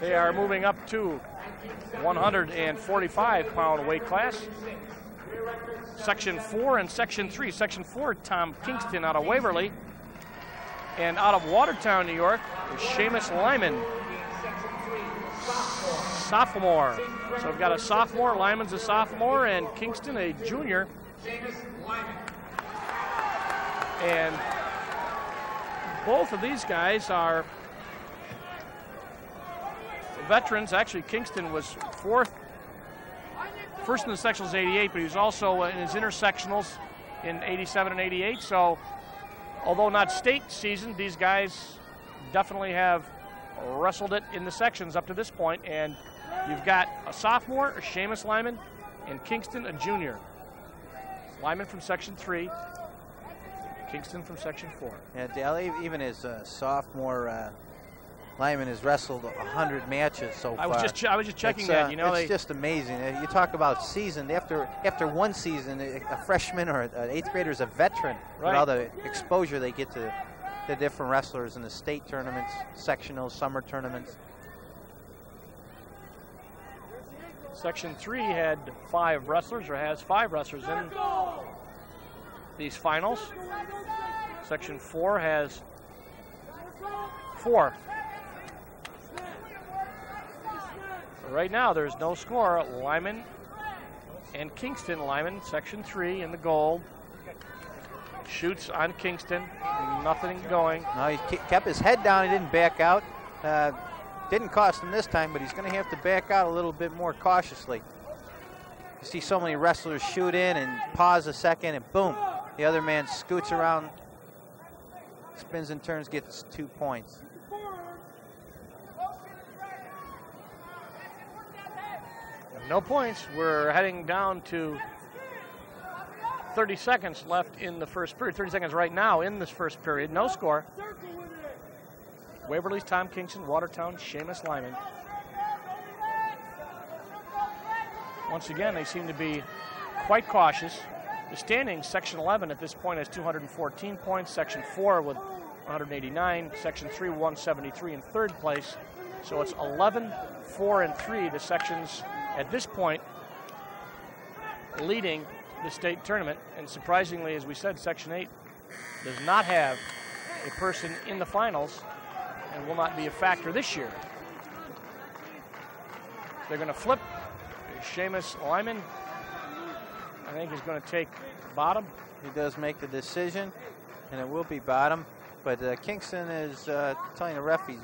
They are moving up to 145-pound weight class. Section 4 and Section 3. Section 4, Tom Kingston out of Waverly. And out of Watertown, New York, is Seamus Lyman, sophomore. So we've got a sophomore, Lyman's a sophomore, and Kingston a junior. And both of these guys are veterans. Actually, Kingston was fourth, first in the sectionals 88, but he was also in his intersectionals in 87 and 88. So although not state seasoned, these guys definitely have wrestled it in the sections up to this point. And you've got a sophomore, Seamus Lyman, and Kingston, a junior. Lyman from Section 3, Kingston from Section 4. Yeah, Dale, even his sophomore Lyman has wrestled 100 matches so far. I was just checking that. You know, it's just amazing. You talk about seasoned. After one season, a freshman or an eighth grader is a veteran. Right. All the exposure they get to the different wrestlers in the state tournaments, sectionals, summer tournaments. Section 3 had five wrestlers, or has five wrestlers in these finals. Section 4 has four. Right now, there's no score. Lyman and Kingston. Lyman, Section 3 in the gold. Shoots on Kingston. Nothing going. No, he kept his head down. He didn't back out. Didn't cost him this time, but he's going to have to back out a little bit more cautiously. You see so many wrestlers shoot in and pause a second, and boom, the other man scoots around, spins and turns, gets 2 points. No points. We're heading down to 30 seconds left in the first period. 30 seconds right now in this first period. No score. Waverly's Tom Kingston, Watertown, Seamus Lyman. Once again, they seem to be quite cautious. The standings, Section 11 at this point has 214 points. Section 4 with 189. Section 3, 173 in third place. So it's 11, 4, and 3, the sections at this point leading the state tournament. And surprisingly, as we said, Section 8 does not have a person in the finals and will not be a factor this year. They're going to flip. Seamus Lyman, I think, is going to take bottom. He does make the decision, and it will be bottom. But Kingston is telling the ref he's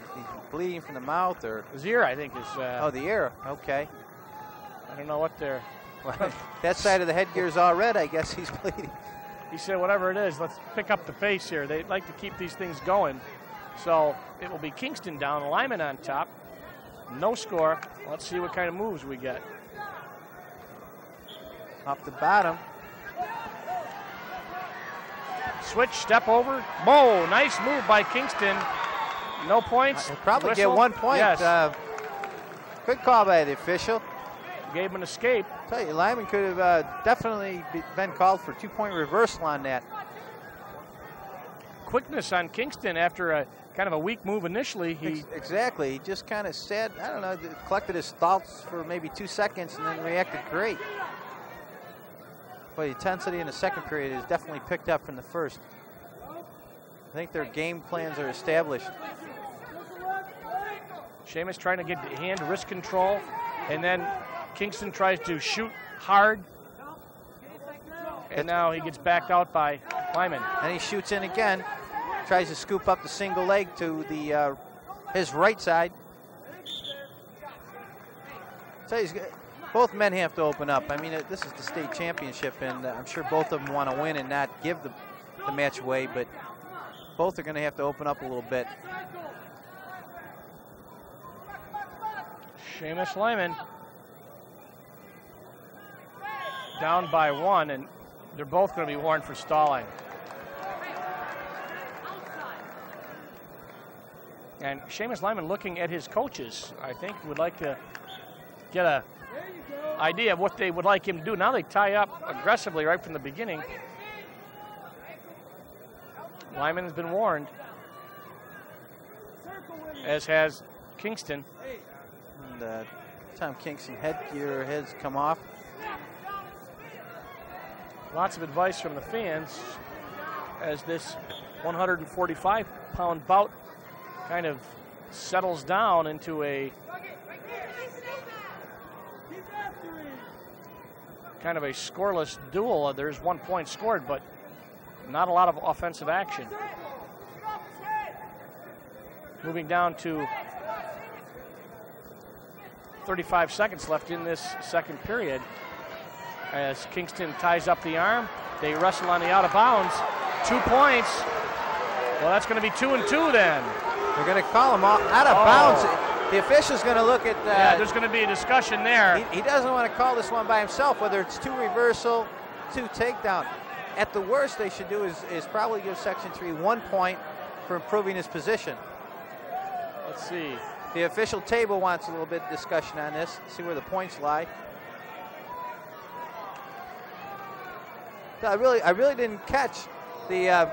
bleeding from the mouth, or his ear, I think, is. Oh, the ear. Okay. I don't know what they're. That side of the headgear is all red. I guess he's bleeding. He said, "Whatever it is, let's pick up the pace here." They like to keep these things going, so it will be Kingston down, Lyman on top. No score. Let's see what kind of moves we get. Up the bottom. Switch, step over. Whoa, nice move by Kingston. No points. He'll probably whistle. Get 1 point. Yes. Good call by the official. Gave him an escape. I tell you, Lyman could have definitely been called for two-point reversal on that. Quickness on Kingston after a kind of a weak move initially. Exactly. He just kind of sat, I don't know, collected his thoughts for maybe 2 seconds and then reacted great. But the intensity in the second period is definitely picked up from the first. I think their game plans are established. Seamus trying to get hand wrist control, and then Kingston tries to shoot hard. And now he gets backed out by Lyman. And he shoots in again, tries to scoop up the single leg to the his right side. So he's good. Both men have to open up. I mean, this is the state championship, and I'm sure both of them want to win and not give the match away, but both are going to have to open up a little bit. Seamus Lyman down by one, and they're both going to be warned for stalling. And Seamus Lyman, looking at his coaches, I think would like to get a idea of what they would like him to do. Now they tie up aggressively right from the beginning. Lyman has been warned, as has Kingston. Tom Kingston headgear has come off. Lots of advice from the fans as this 145-pound bout kind of settles down into a kind of a scoreless duel. There's 1 point scored, but not a lot of offensive action. Moving down to 35 seconds left in this second period as Kingston ties up the arm. They wrestle on the out of bounds. 2 points. Well, that's going to be 2 and 2 then. They're going to call him out of bounds. The official's going to look at that. Yeah, there's going to be a discussion there. He doesn't want to call this one by himself, whether it's two reversal, two takedown. At the worst, they should do is probably give Section 3 1 point for improving his position. Let's see. The official table wants a little bit of discussion on this, see where the points lie. I really didn't catch the,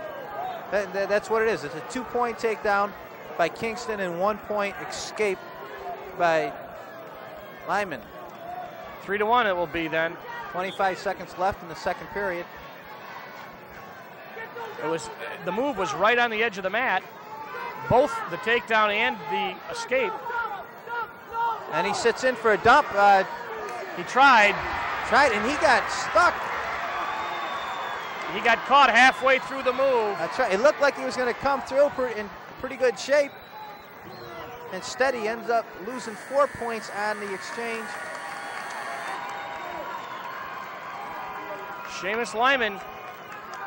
that's what it is. It's a 2 point takedown by Kingston and 1 point escape by Lyman. 3 to 1 it will be then. 25 seconds left in the second period. It was, the move was right on the edge of the mat, both the takedown and the escape. And he sits in for a dump. He tried, and he got stuck. He got caught halfway through the move. That's right. It looked like he was going to come through in pretty good shape. Instead, he ends up losing 4 points on the exchange. Seamus Lyman,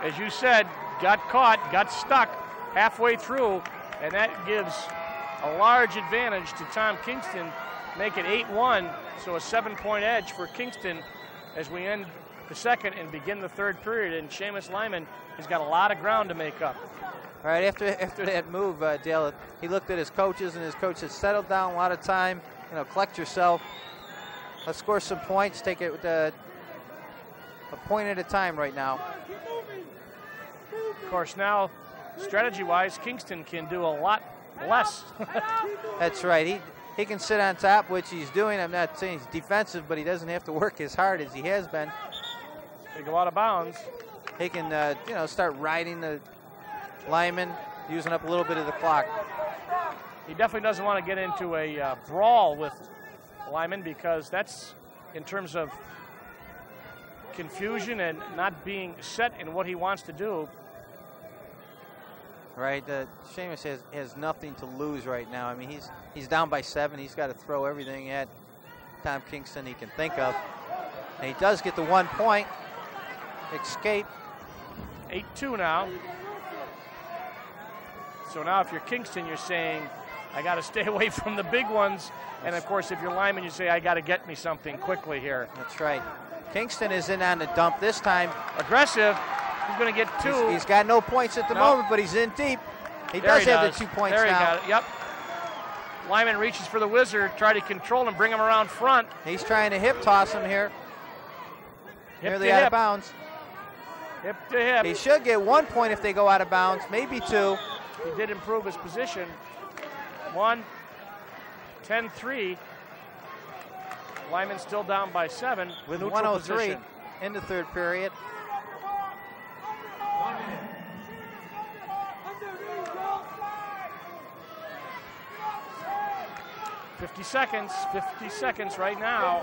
as you said, got caught, got stuck halfway through, and that gives a large advantage to Tom Kingston, make it 8-1, so a 7 point edge for Kingston as we end the second and begin the third period, and Seamus Lyman has got a lot of ground to make up. All right, after that move, Dale, he looked at his coaches, and his coach said, settle down, a lot of time, you know, collect yourself, let's score some points, take it with a point at a time right now. Of course, now, strategy-wise, Kingston can do a lot less. That's right. He can sit on top, which he's doing. I'm not saying he's defensive, but he doesn't have to work as hard as he has been. They go out of bounds. He can, you know, start riding the lineman, using up a little bit of the clock. He definitely doesn't want to get into a brawl with Lyman, because that's, in terms of confusion and not being set in what he wants to do. Right, Seamus has nothing to lose right now. I mean, he's down by 7. He's got to throw everything at Tom Kingston he can think of. And he does get the 1 point. Escape. 8-2 now. So now if you're Kingston, you're saying, I got to stay away from the big ones. And, of course, if you're Lyman, you say, I got to get me something quickly here. That's right. Kingston is in on the dump this time. Aggressive. He's going to get 2. He's got no points at the moment, but he's in deep. He does have the 2 points now. There he got it, yep. Lyman reaches for the wizard, try to control him, bring him around front. He's trying to hip toss him here. Nearly out of bounds. Hip to hip. He should get 1 point if they go out of bounds, maybe 2. He did improve his position. 1, 10-3. Lyman still down by 7. With 1:03 in the third period. Fifty seconds right now.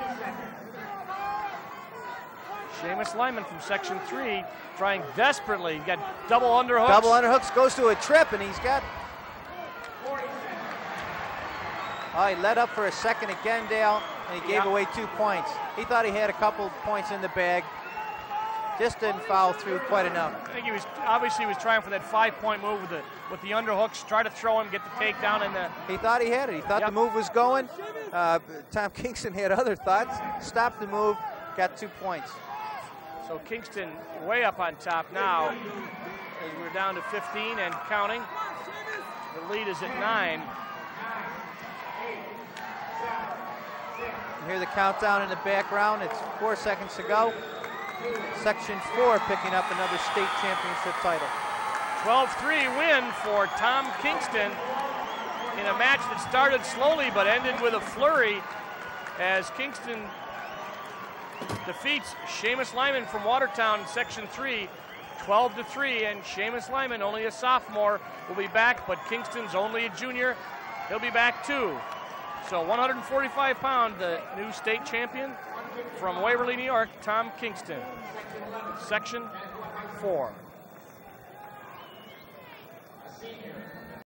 Seamus Lyman from Section 3 trying desperately. He's got double underhooks. Double underhooks, goes to a trip, and he's got... Oh, he led up for a second again, Dale, and he gave away 2 points. He thought he had a couple points in the bag. Just didn't foul through quite enough. I think he was obviously trying for that 5 point move with the underhooks, try to throw him, get the takedown, and he thought he had it. He thought the move was going. Tom Kingston had other thoughts. Stopped the move, got 2 points. So Kingston way up on top now. As we're down to 15 and counting. The lead is at 9. You hear the countdown in the background. It's 4 seconds to go. Section 4 picking up another state championship title. 12-3 win for Tom Kingston in a match that started slowly but ended with a flurry as Kingston defeats Seamus Lyman from Watertown in Section 3, 12-3, and Seamus Lyman, only a sophomore, will be back, but Kingston's only a junior. He'll be back too. So 145-pound, the new state champion from Waverly, New York, Tom Kingston, Section 4.